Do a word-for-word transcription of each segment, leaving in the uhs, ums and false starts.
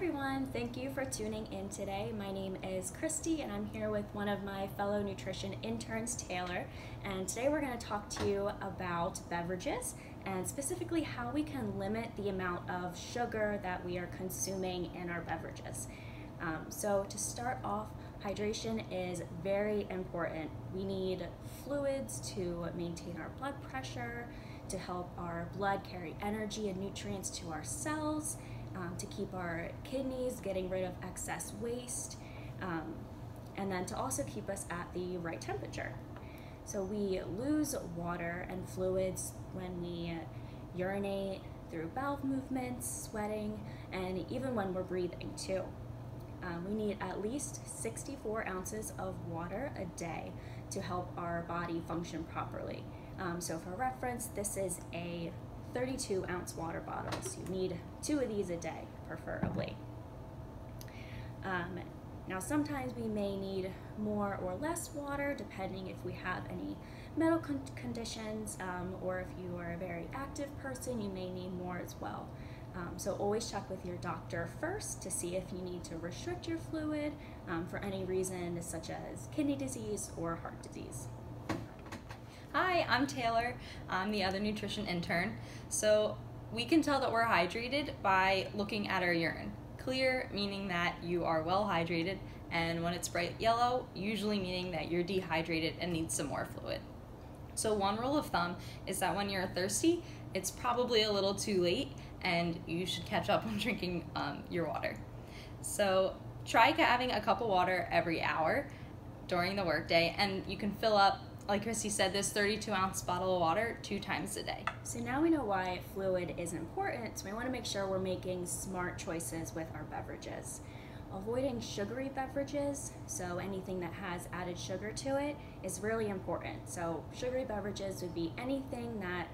everyone, thank you for tuning in today. My name is Christy and I'm here with one of my fellow nutrition interns, Taylor, and today we're going to talk to you about beverages and specifically how we can limit the amount of sugar that we are consuming in our beverages. Um, so to start off, hydration is very important. We need fluids to maintain our blood pressure, to help our blood carry energy and nutrients to our cells, Um, to keep our kidneys getting rid of excess waste, um, and then to also keep us at the right temperature. So we lose water and fluids when we urinate, through bowel movements, sweating, and even when we're breathing too. Um, we need at least sixty-four ounces of water a day to help our body function properly. Um, so for reference, this is a thirty-two ounce water bottles. You need two of these a day, preferably. Um, now, sometimes we may need more or less water, depending if we have any medical con conditions, um, or if you are a very active person, you may need more as well. Um, so always check with your doctor first to see if you need to restrict your fluid um, for any reason, such as kidney disease or heart disease. Hi, I'm Taylor. I'm the other nutrition intern. So we can tell that we're hydrated by looking at our urine. Clear, meaning that you are well hydrated, and when it's bright yellow, usually meaning that you're dehydrated and need some more fluid. So one rule of thumb is that when you're thirsty, it's probably a little too late and you should catch up on drinking um, your water. So try having a cup of water every hour during the workday, and you can fill up, like Christy said, this thirty-two ounce bottle of water two times a day. So now we know why fluid is important, so we want to make sure we're making smart choices with our beverages. Avoiding sugary beverages, so anything that has added sugar to it, is really important. So sugary beverages would be anything that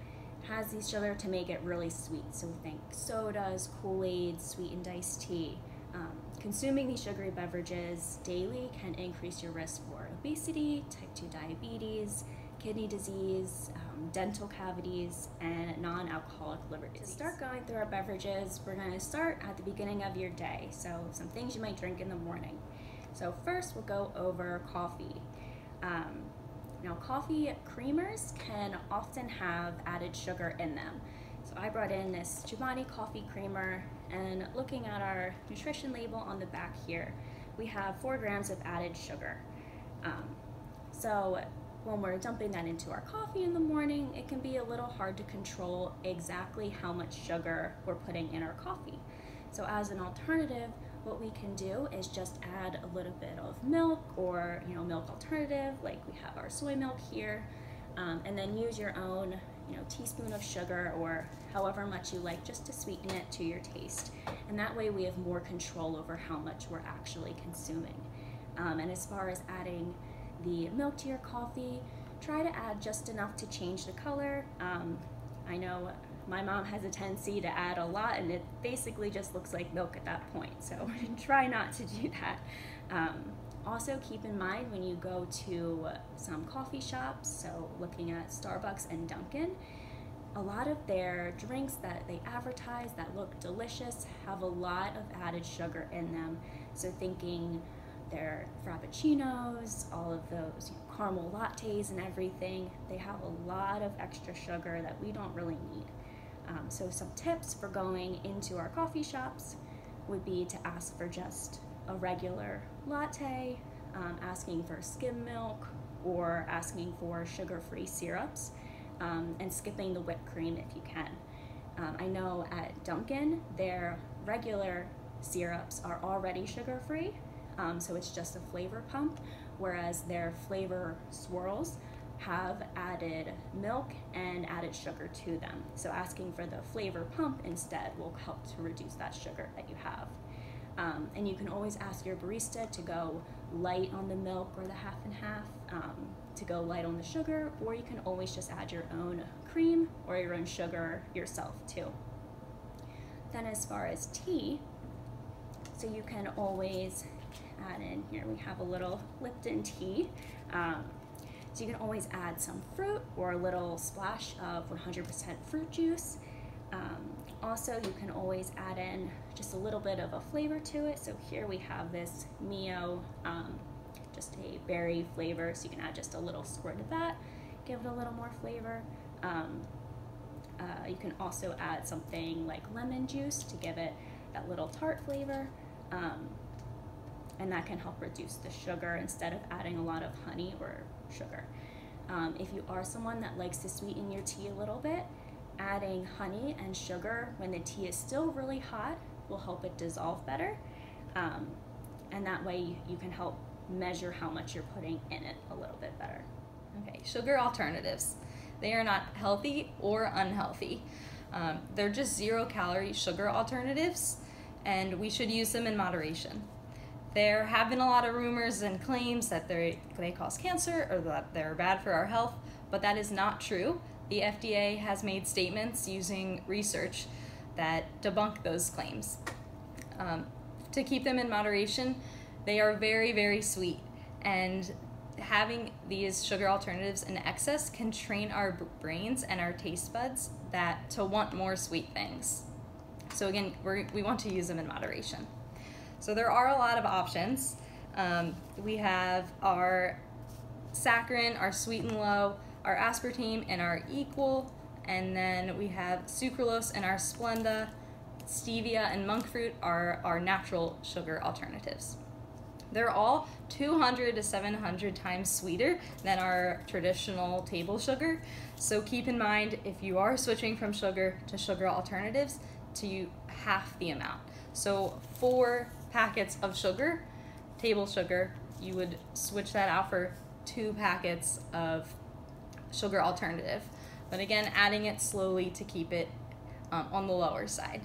has the sugar to make it really sweet. So think sodas, Kool-Aid, sweetened iced tea. Um, consuming these sugary beverages daily can increase your risk for obesity, type two diabetes, kidney disease, um, dental cavities, and non-alcoholic liver disease. To start going through our beverages, we're going to start at the beginning of your day, so some things you might drink in the morning. So first we'll go over coffee. Um, now coffee creamers can often have added sugar in them. So I brought in this Giovanni coffee creamer, and looking at our nutrition label on the back here, we have four grams of added sugar. Um, so when we're dumping that into our coffee in the morning, it can be a little hard to control exactly how much sugar we're putting in our coffee. So as an alternative, what we can do is just add a little bit of milk, or you know, milk alternative, like we have our soy milk here, um, and then use your own you know, teaspoon of sugar or however much you like, just to sweeten it to your taste. And that way we have more control over how much we're actually consuming. Um, and as far as adding the milk to your coffee, try to add just enough to change the color. Um, I know my mom has a tendency to add a lot and it basically just looks like milk at that point. So try not to do that. Um, Also keep in mind when you go to some coffee shops, so looking at Starbucks and Dunkin', a lot of their drinks that they advertise that look delicious have a lot of added sugar in them. So thinking their frappuccinos, all of those caramel lattes and everything, they have a lot of extra sugar that we don't really need. Um, so some tips for going into our coffee shops would be to ask for just a regular latte, um, asking for skim milk, or asking for sugar-free syrups, um, and skipping the whipped cream if you can. Um, I know at Dunkin', their regular syrups are already sugar-free, um, so it's just a flavor pump, whereas their flavor swirls have added milk and added sugar to them. So asking for the flavor pump instead will help to reduce that sugar that you have. Um, and you can always ask your barista to go light on the milk or the half and half, um, to go light on the sugar, or you can always just add your own cream or your own sugar yourself too. Then as far as tea, so you can always add in here, we have a little Lipton tea. Um, so you can always add some fruit or a little splash of one hundred percent fruit juice. Um, also, you can always add in just a little bit of a flavor to it. So here we have this Mio, um, just a berry flavor, so you can add just a little squirt of that, give it a little more flavor. Um, uh, you can also add something like lemon juice to give it that little tart flavor, um, and that can help reduce the sugar instead of adding a lot of honey or sugar. Um, if you are someone that likes to sweeten your tea a little bit, adding honey and sugar when the tea is still really hot will help it dissolve better, um, and that way you, you can help measure how much you're putting in it a little bit better. Okay, sugar alternatives. They are not healthy or unhealthy. Um, they're just zero calorie sugar alternatives, and we should use them in moderation. There have been a lot of rumors and claims that they cause cancer or that they're bad for our health, but that is not true. The F D A has made statements using research that debunk those claims. Um, to keep them in moderation, they are very, very sweet, and having these sugar alternatives in excess can train our brains and our taste buds that to want more sweet things. So again, we're, we want to use them in moderation. So there are a lot of options. Um, we have our saccharin, our sweet and low, our aspartame, and our equal, and then we have sucralose and our Splenda. Stevia and monk fruit are our natural sugar alternatives. They're all two hundred to seven hundred times sweeter than our traditional table sugar. So keep in mind, if you are switching from sugar to sugar alternatives, to half the amount. So four packets of sugar, table sugar, you would switch that out for two packets of sugar alternative. But again, adding it slowly to keep it um, on the lower side.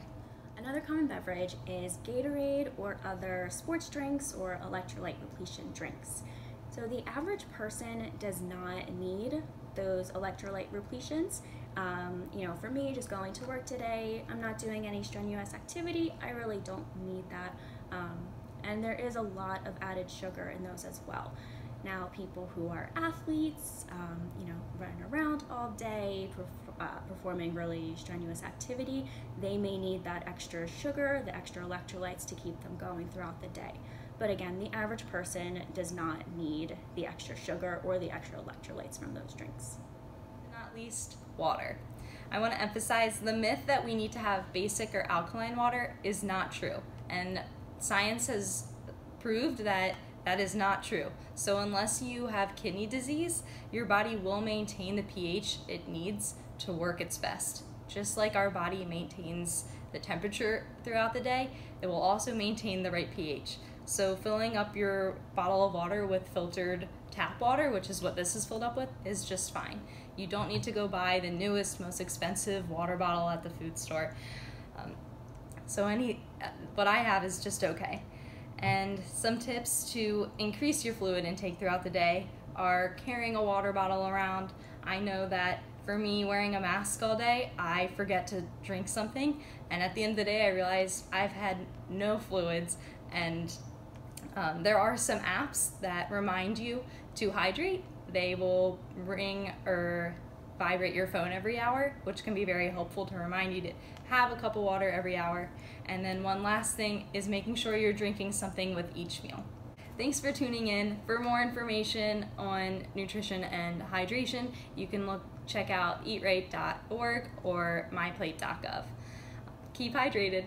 Another common beverage is Gatorade or other sports drinks or electrolyte repletion drinks. So the average person does not need those electrolyte repletions. Um, you know, for me, just going to work today, I'm not doing any strenuous activity, I really don't need that. Um, and there is a lot of added sugar in those as well. Now, people who are athletes, um, you know, running around all day, perf uh, performing really strenuous activity, they may need that extra sugar, the extra electrolytes to keep them going throughout the day. But again, the average person does not need the extra sugar or the extra electrolytes from those drinks. And not least, water. I want to emphasize the myth that we need to have basic or alkaline water is not true. And science has proved that that is not true. So unless you have kidney disease, your body will maintain the pH it needs to work its best. Just like our body maintains the temperature throughout the day, it will also maintain the right pH. So filling up your bottle of water with filtered tap water, which is what this is filled up with, is just fine. You don't need to go buy the newest, most expensive water bottle at the food store. Um, so any, what I have is just okay. And some tips to increase your fluid intake throughout the day are carrying a water bottle around. I know that for me, wearing a mask all day, I forget to drink something, and at the end of the day I realize I've had no fluids. And um, there are some apps that remind you to hydrate. They will ring or vibrate your phone every hour, which can be very helpful to remind you to have a cup of water every hour. And then one last thing is making sure you're drinking something with each meal. Thanks for tuning in. For more information on nutrition and hydration, you can look check out eat right dot org or my plate dot gov. Keep hydrated.